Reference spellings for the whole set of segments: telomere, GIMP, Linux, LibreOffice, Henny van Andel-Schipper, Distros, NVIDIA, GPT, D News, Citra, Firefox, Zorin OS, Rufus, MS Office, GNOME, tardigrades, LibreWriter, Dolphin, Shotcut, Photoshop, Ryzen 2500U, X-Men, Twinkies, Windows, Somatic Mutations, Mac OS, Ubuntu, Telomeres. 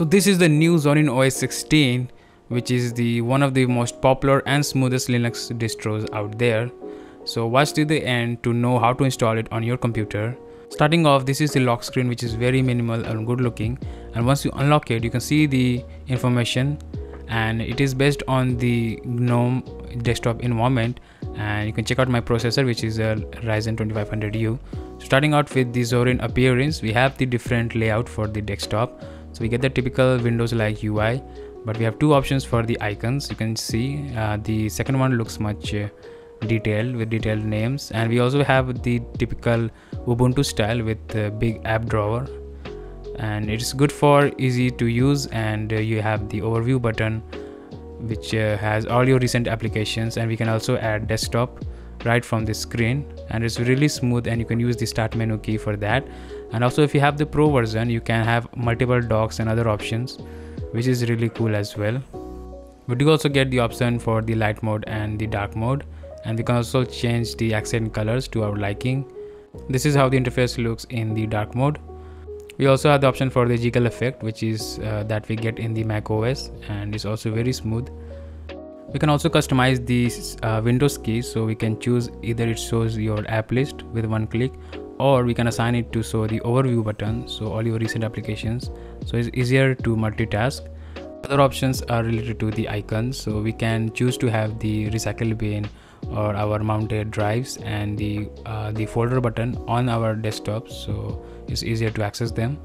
So this is the new Zorin OS 16, which is the one of the most popular and smoothest Linux distros out there. So watch till the end to know how to install it on your computer. Starting off, this is the lock screen, which is very minimal and good looking, and once you unlock it you can see the information, and it is based on the GNOME desktop environment. And you can check out my processor, which is a Ryzen 2500U. Starting out with the Zorin appearance, we have the different layout for the desktop. So we get the typical Windows like UI, but we have two options for the icons. You can see the second one looks much detailed with detailed names, and we also have the typical Ubuntu style with the big app drawer, and it's good for easy to use. And you have the overview button, which has all your recent applications, and we can also add desktop right from the screen, and it's really smooth, and you can use the start menu key for that. And also if you have the pro version, you can have multiple docks and other options, which is really cool as well. We do also get the option for the light mode and the dark mode, and we can also change the accent colors to our liking. This is how the interface looks in the dark mode. We also have the option for the jiggle effect, which is that we get in the Mac OS, and it's also very smooth. We can also customize these Windows keys, so we can choose either it shows your app list with one click, or we can assign it to show the overview button, so all your recent applications, so it's easier to multitask. Other options are related to the icons, so we can choose to have the recycle bin or our mounted drives and the folder button on our desktop, so it's easier to access them.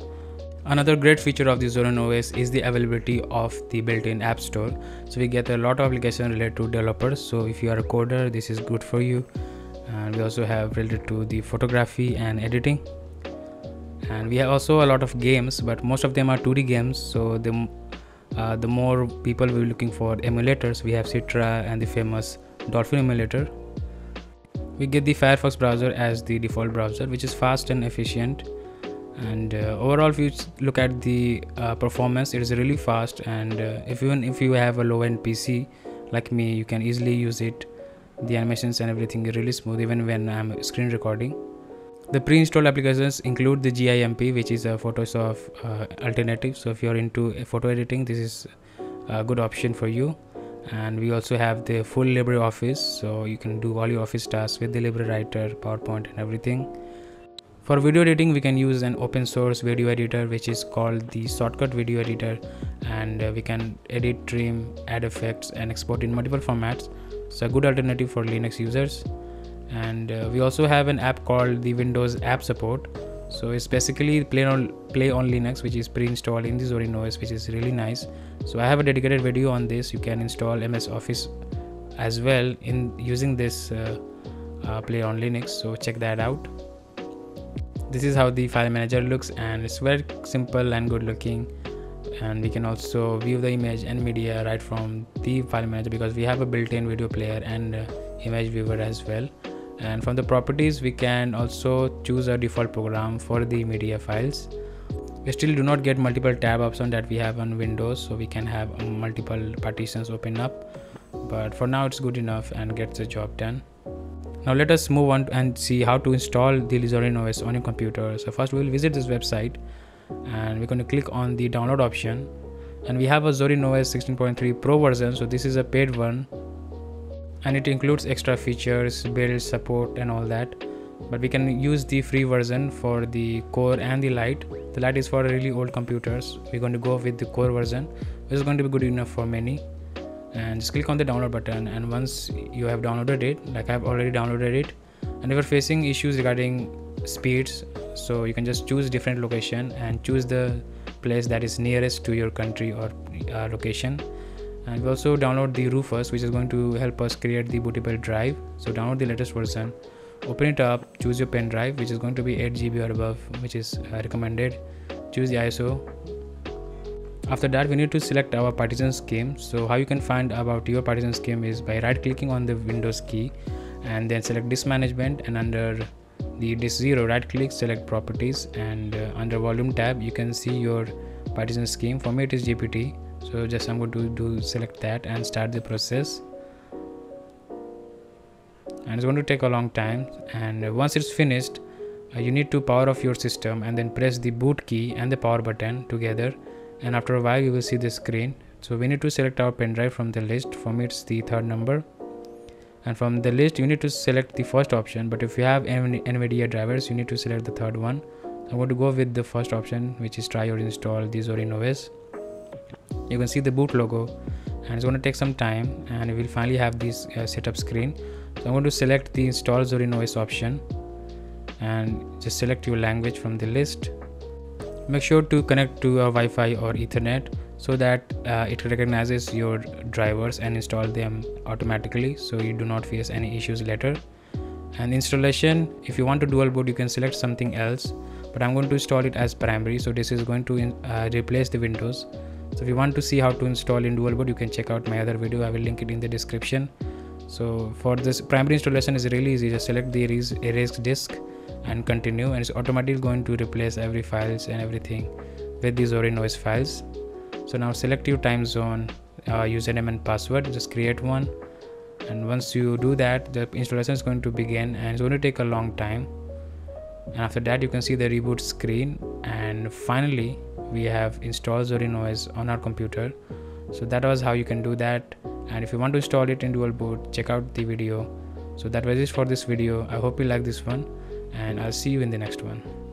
Another great feature of the Zorin OS is the availability of the built-in app store, so we get a lot of applications related to developers, so if you are a coder, this is good for you. And we also have related to the photography and editing, and we have also a lot of games, but most of them are 2D games, so the more people will be looking for emulators. We have Citra and the famous Dolphin emulator. We get the Firefox browser as the default browser, which is fast and efficient, and overall if you look at the performance, it is really fast, and even if you have a low-end PC like me, you can easily use it. The animations and everything is really smooth even when I'm screen recording. The pre-installed applications include the GIMP, which is a Photoshop alternative, so if you're into photo editing, this is a good option for you. And we also have the full LibreOffice, so you can do all your office tasks with the LibreWriter, PowerPoint and everything. For video editing, we can use an open source video editor, which is called the Shotcut video editor, and we can edit, trim, add effects and export in multiple formats. It's a good alternative for Linux users. And we also have an app called the Windows App Support, so it's basically play on Linux, which is pre-installed in the Zorin OS, which is really nice. So I have a dedicated video on this. You can install MS Office as well in using this play on Linux, so check that out. This is how the file manager looks, and it's very simple and good looking, and we can also view the image and media right from the file manager because we have a built-in video player and image viewer as well. And from the properties, we can also choose a default program for the media files. We still do not get multiple tab option that we have on Windows, so we can have multiple partitions open up, but for now it's good enough and gets the job done. Now let us move on and see how to install the Zorin OS on your computer. So first we will visit this website, and we're going to click on the download option, and we have a Zorin OS 16.3 Pro version, so this is a paid one, and it includes extra features, build support and all that, but we can use the free version for the core and the light. The light is for really old computers. We're going to go with the core version, which is going to be good enough for many. And just click on the download button, and once you have downloaded it, like I've already downloaded it, and if you're facing issues regarding speeds, so you can just choose different location and choose the place that is nearest to your country or location. And we also download the Rufus, which is going to help us create the bootable drive. So download the latest version, open it up, choose your pen drive, which is going to be 8 GB or above, which is recommended. Choose the ISO. After that, we need to select our partition scheme. So how you can find about your partition scheme is by right clicking on the Windows key and then select disk management, and under the disk 0 right click, select properties, and under volume tab you can see your partition scheme. For me it is GPT. So just I'm going to select that and start the process, and it's going to take a long time. And once it's finished, you need to power off your system and then press the boot key and the power button together, and after a while you will see this screen. So we need to select our pen drive from the list. For me it's the third number, and from the list you need to select the first option, but if you have NVIDIA drivers you need to select the third one. I'm going to go with the first option, which is try or install the Zorin OS. You can see the boot logo and it's going to take some time, and we will finally have this setup screen. So I'm going to select the install Zorin OS option and just select your language from the list. Make sure to connect to a Wi-Fi or Ethernet so that it recognizes your drivers and install them automatically, so you do not face any issues later. And installation, if you want to dual boot you can select something else, but I'm going to install it as primary, so this is going to replace the Windows. So if you want to see how to install in dual boot, you can check out my other video, I will link it in the description. So for this primary installation is really easy, just select the erase disk and continue, and it's automatically going to replace every files and everything with the Zorin OS files. So now select your time zone, username and password, just create one, and once you do that the installation is going to begin, and it's going to take a long time. And after that you can see the reboot screen, and finally we have installed Zorin OS on our computer. So that was how you can do that, and if you want to install it in dual boot, check out the video. So that was it for this video. I hope you like this one, and I'll see you in the next one.